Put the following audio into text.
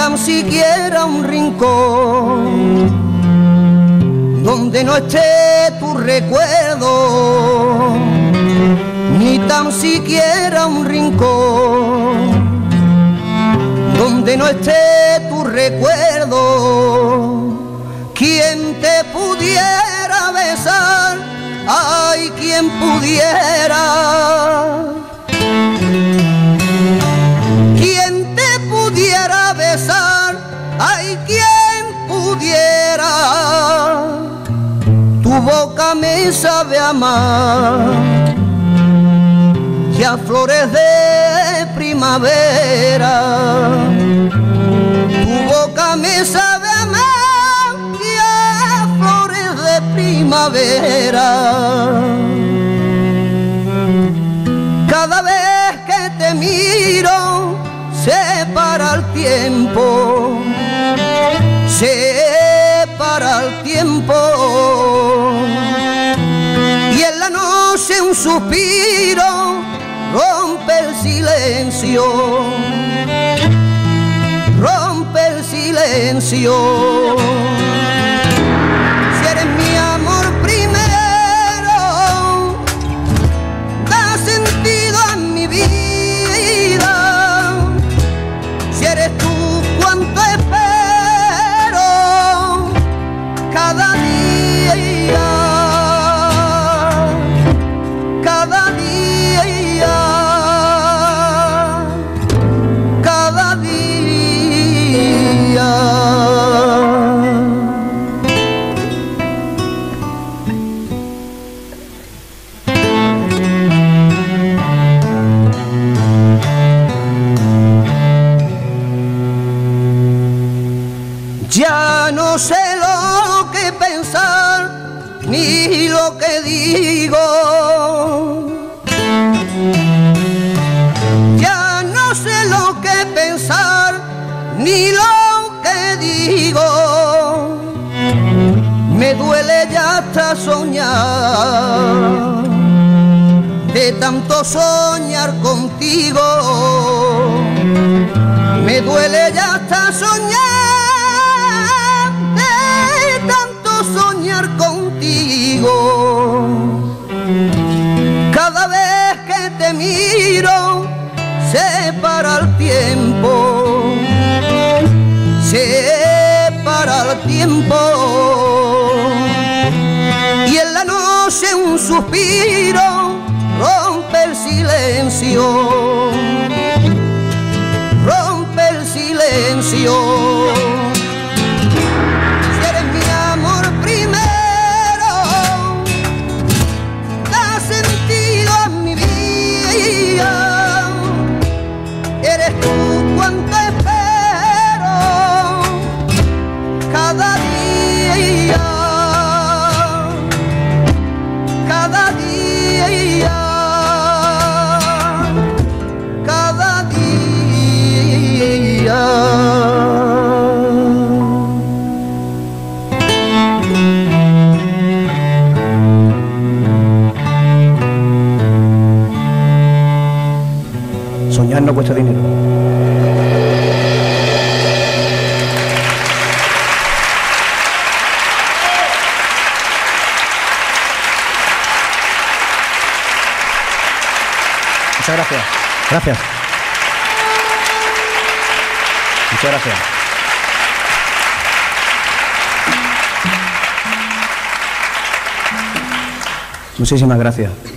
tan siquiera un rincón donde no esté tu recuerdo, ni tan siquiera un rincón donde no esté tu recuerdo. ¿Quién te pudiera besar? Ay, ¿quién pudiera? ¿Quién te pudiera besar? Ay, ¿quién pudiera? Tu boca me sabe amar y a flores de primavera. Tu boca me sabe amar y a flores de primavera. Cada vez que te miro se para el tiempo, se para el tiempo, y en la noche un suspiro rompe el silencio, rompe el silencio. Si eres mi amor primero, da sentido a mi vida. Si eres tú cuanto espero cada día. Ya no sé lo que pensar ni lo que digo. Ya no sé lo que pensar ni lo que digo. Me duele ya hasta soñar, de tanto soñar contigo. Me duele ya hasta soñar, soñar contigo. Cada vez que te miro se para el tiempo, se para el tiempo, y en la noche un suspiro rompe el silencio, rompe el silencio. Soñar no cuesta dinero. Muchas gracias. Gracias. Muchas gracias. Muchísimas gracias.